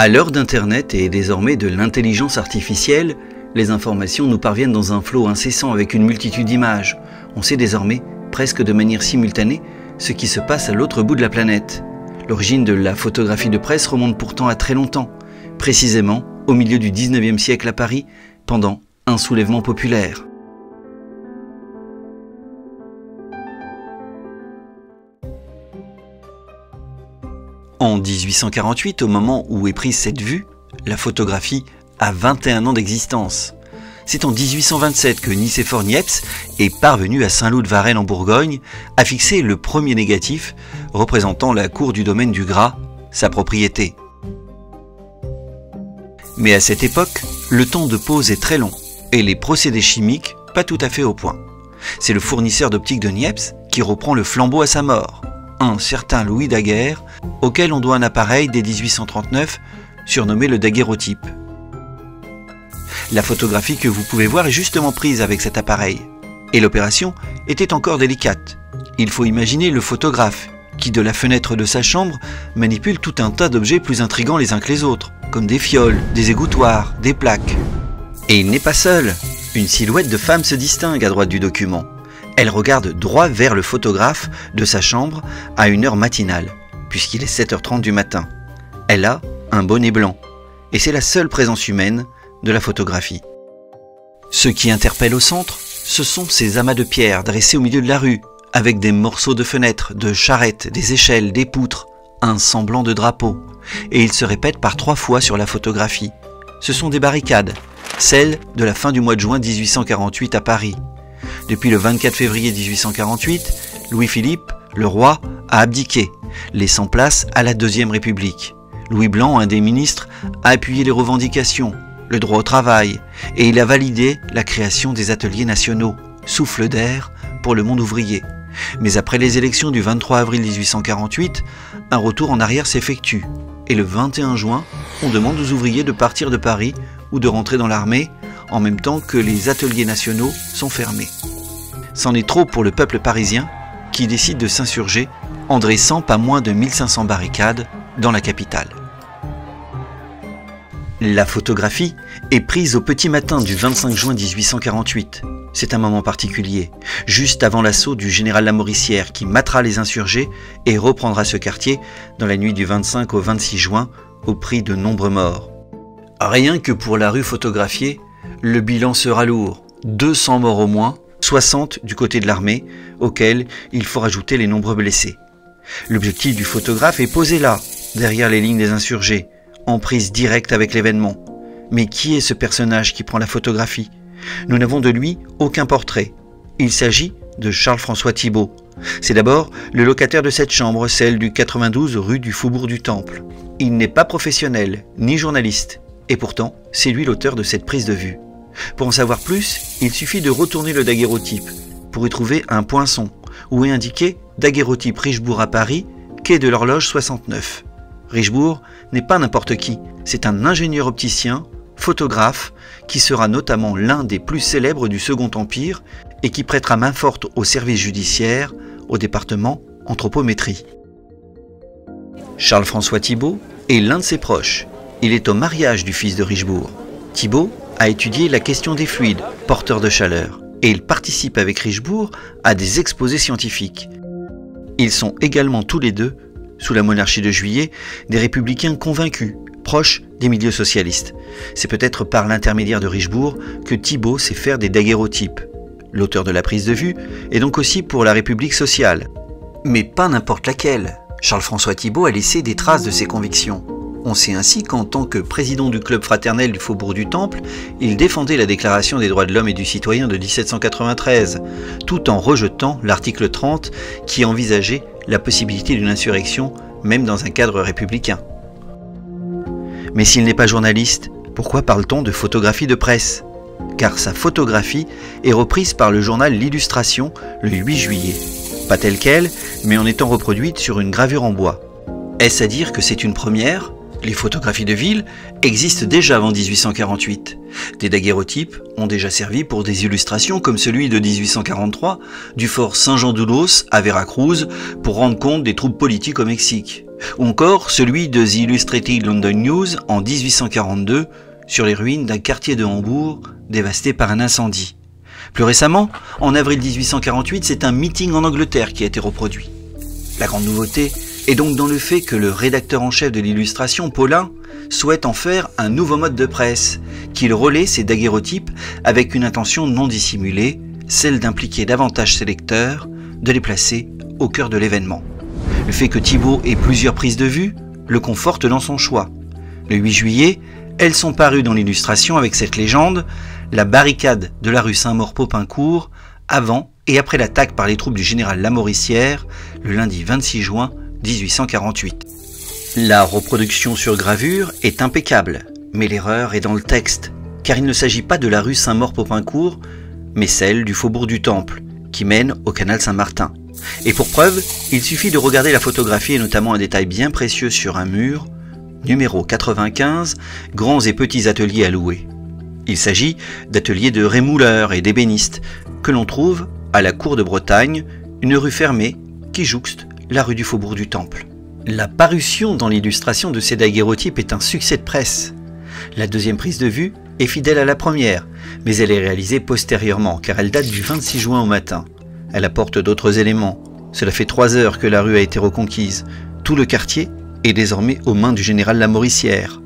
À l'heure d'Internet et désormais de l'intelligence artificielle, les informations nous parviennent dans un flot incessant avec une multitude d'images. On sait désormais, presque de manière simultanée, ce qui se passe à l'autre bout de la planète. L'origine de la photographie de presse remonte pourtant à très longtemps, précisément au milieu du 19e siècle à Paris, pendant un soulèvement populaire. En 1848, au moment où est prise cette vue, la photographie a 21 ans d'existence. C'est en 1827 que Nicéphore Niepce est parvenu à Saint-Loup de Varennes en Bourgogne à fixer le premier négatif représentant la cour du domaine du Gras, sa propriété. Mais à cette époque, le temps de pose est très long et les procédés chimiques pas tout à fait au point. C'est le fournisseur d'optique de Niepce qui reprend le flambeau à sa mort, un certain Louis Daguerre, auquel on doit un appareil dès 1839 surnommé le daguerreotype. La photographie que vous pouvez voir est justement prise avec cet appareil. Et l'opération était encore délicate. Il faut imaginer le photographe qui, de la fenêtre de sa chambre, manipule tout un tas d'objets plus intrigants les uns que les autres, comme des fioles, des égouttoirs, des plaques. Et il n'est pas seul. Une silhouette de femme se distingue à droite du document. Elle regarde droit vers le photographe de sa chambre à une heure matinale, puisqu'il est 7h30 du matin. Elle a un bonnet blanc. Et c'est la seule présence humaine de la photographie. Ce qui interpelle au centre, ce sont ces amas de pierres dressés au milieu de la rue, avec des morceaux de fenêtres, de charrettes, des échelles, des poutres, un semblant de drapeau. Et ils se répètent par 3 fois sur la photographie. Ce sont des barricades, celles de la fin du mois de juin 1848 à Paris. Depuis le 24 février 1848, Louis-Philippe, le roi, a abdiqué, laissant place à la Deuxième République. Louis Blanc, un des ministres, a appuyé les revendications, le droit au travail, et il a validé la création des ateliers nationaux, souffle d'air pour le monde ouvrier. Mais après les élections du 23 avril 1848, un retour en arrière s'effectue, et le 21 juin, on demande aux ouvriers de partir de Paris ou de rentrer dans l'armée, en même temps que les ateliers nationaux sont fermés. C'en est trop pour le peuple parisien, qui décide de s'insurger en dressant pas moins de 1500 barricades dans la capitale. La photographie est prise au petit matin du 25 juin 1848. C'est un moment particulier, juste avant l'assaut du général Lamoricière qui matera les insurgés et reprendra ce quartier dans la nuit du 25 au 26 juin au prix de nombreux morts. Rien que pour la rue photographiée, le bilan sera lourd, 200 morts au moins, 60 du côté de l'armée, auxquels il faut rajouter les nombreux blessés. L'objectif du photographe est posé là, derrière les lignes des insurgés, en prise directe avec l'événement. Mais qui est ce personnage qui prend la photographie? Nous n'avons de lui aucun portrait. Il s'agit de Charles-François Thibault. C'est d'abord le locataire de cette chambre, celle du 92 rue du Faubourg du Temple. Il n'est pas professionnel, ni journaliste, et pourtant c'est lui l'auteur de cette prise de vue. Pour en savoir plus, il suffit de retourner le daguerreotype, pour y trouver un poinçon, où est indiqué daguerreotype Richebourg à Paris, quai de l'horloge 69. Richebourg n'est pas n'importe qui, c'est un ingénieur opticien, photographe, qui sera notamment l'un des plus célèbres du Second Empire et qui prêtera main forte au service judiciaire, au département anthropométrie. Charles-François Thibault est l'un de ses proches. Il est au mariage du fils de Richebourg. Thibault a étudié la question des fluides, porteurs de chaleur, et il participe avec Richebourg à des exposés scientifiques. Ils sont également tous les deux, sous la monarchie de Juillet, des républicains convaincus, proches des milieux socialistes. C'est peut-être par l'intermédiaire de Richebourg que Thibault sait faire des daguerreotypes. L'auteur de la prise de vue est donc aussi pour la République sociale. Mais pas n'importe laquelle. Charles-François Thibault a laissé des traces de ses convictions. On sait ainsi qu'en tant que président du club fraternel du Faubourg du Temple, il défendait la Déclaration des droits de l'homme et du citoyen de 1793, tout en rejetant l'article 30 qui envisageait la possibilité d'une insurrection, même dans un cadre républicain. Mais s'il n'est pas journaliste, pourquoi parle-t-on de photographie de presse? Car sa photographie est reprise par le journal L'Illustration le 8 juillet. Pas telle quelle, mais en étant reproduite sur une gravure en bois. Est-ce à dire que c'est une première? Les photographies de ville existent déjà avant 1848. Des daguerreotypes ont déjà servi pour des illustrations comme celui de 1843 du fort Saint-Jean-d'Oulos à Veracruz pour rendre compte des troupes politiques au Mexique. ou encore celui de The Illustrated London News en 1842 sur les ruines d'un quartier de Hambourg dévasté par un incendie. Plus récemment, en avril 1848, c'est un meeting en Angleterre qui a été reproduit. La grande nouveauté est donc dans le fait que le rédacteur en chef de l'Illustration, Paulin, souhaite en faire un nouveau mode de presse, qu'il relaie ses daguerreotypes avec une intention non dissimulée, celle d'impliquer davantage ses lecteurs, de les placer au cœur de l'événement. Le fait que Thibault ait plusieurs prises de vue le conforte dans son choix. Le 8 juillet, elles sont parues dans l'Illustration avec cette légende, la barricade de la rue Saint-Maur-Popincourt, avant et après l'attaque par les troupes du général Lamoricière, le lundi 26 juin 1848. La reproduction sur gravure est impeccable, mais l'erreur est dans le texte, car il ne s'agit pas de la rue Saint-Maur-Popincourt, mais celle du Faubourg du Temple, qui mène au canal Saint-Martin. Et pour preuve, il suffit de regarder la photographie et notamment un détail bien précieux sur un mur, numéro 95, grands et petits ateliers à louer. Il s'agit d'ateliers de rémouleurs et d'ébénistes, que l'on trouve à la Cour de Bretagne, une rue fermée qui jouxte la rue du Faubourg du Temple. La parution dans l'Illustration de ces daguerreotypes est un succès de presse. La deuxième prise de vue est fidèle à la première, mais elle est réalisée postérieurement car elle date du 26 juin au matin. Elle apporte d'autres éléments. Cela fait 3 heures que la rue a été reconquise. Tout le quartier est désormais aux mains du général Lamoricière.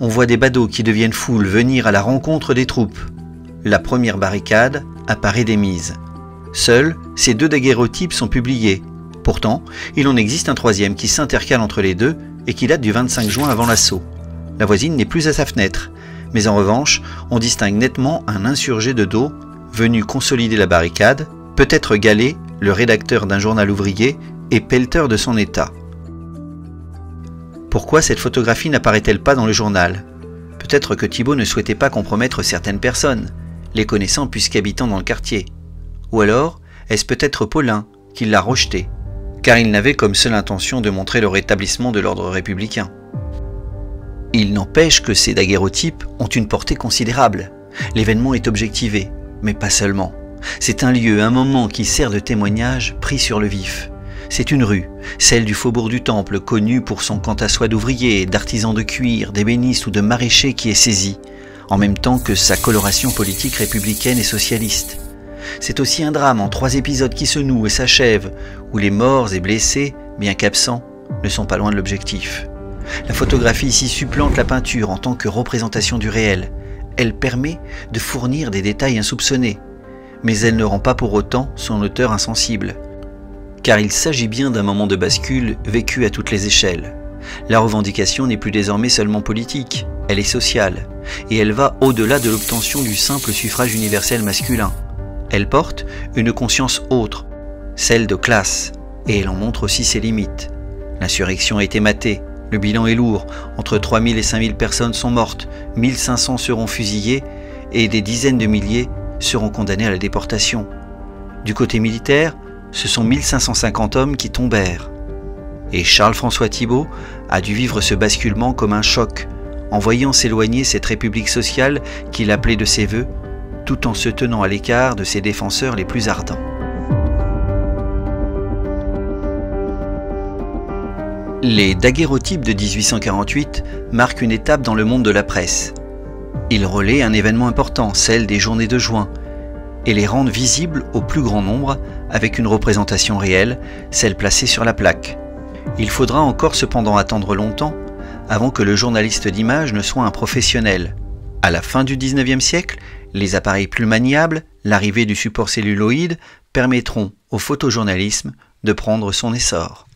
On voit des badauds qui deviennent foules venir à la rencontre des troupes. La première barricade apparaît démise. Seuls ces 2 daguerreotypes sont publiés. Pourtant, il en existe un 3e qui s'intercale entre les deux et qui date du 25 juin avant l'assaut. La voisine n'est plus à sa fenêtre, mais en revanche, on distingue nettement un insurgé de dos venu consolider la barricade, peut-être Galet, le rédacteur d'un journal ouvrier et pelleteur de son état. Pourquoi cette photographie n'apparaît-elle pas dans le journal? Peut-être que Thibault ne souhaitait pas compromettre certaines personnes, les connaissant puisqu'habitant dans le quartier. Ou alors, est-ce peut-être Paulin qui l'a rejeté, car il n'avait comme seule intention de montrer le rétablissement de l'ordre républicain. Il n'empêche que ces daguerreotypes ont une portée considérable. L'événement est objectivé, mais pas seulement. C'est un lieu, un moment qui sert de témoignage pris sur le vif. C'est une rue, celle du Faubourg du Temple, connue pour son quant à soi d'ouvriers, d'artisans de cuir, d'ébénistes ou de maraîchers qui est saisie, en même temps que sa coloration politique républicaine et socialiste. C'est aussi un drame en 3 épisodes qui se nouent et s'achèvent, où les morts et blessés, bien qu'absents, ne sont pas loin de l'objectif. La photographie ici supplante la peinture en tant que représentation du réel. Elle permet de fournir des détails insoupçonnés, mais elle ne rend pas pour autant son auteur insensible. Car il s'agit bien d'un moment de bascule vécu à toutes les échelles. La revendication n'est plus désormais seulement politique, elle est sociale, et elle va au-delà de l'obtention du simple suffrage universel masculin. Elle porte une conscience autre, celle de classe, et elle en montre aussi ses limites. L'insurrection a été matée, le bilan est lourd, entre 3000 et 5000 personnes sont mortes, 1500 seront fusillées, et des dizaines de milliers seront condamnés à la déportation. Du côté militaire, ce sont 1550 hommes qui tombèrent. Et Charles-François Thibault a dû vivre ce basculement comme un choc, en voyant s'éloigner cette république sociale qu'il appelait de ses vœux, tout en se tenant à l'écart de ses défenseurs les plus ardents. Les daguerreotypes de 1848 marquent une étape dans le monde de la presse. Ils relaient un événement important, celle des journées de juin, et les rendent visibles au plus grand nombre avec une représentation réelle, celle placée sur la plaque. Il faudra encore cependant attendre longtemps avant que le journaliste d'image ne soit un professionnel. À la fin du 19e siècle, les appareils plus maniables, l'arrivée du support celluloïde, permettront au photojournalisme de prendre son essor.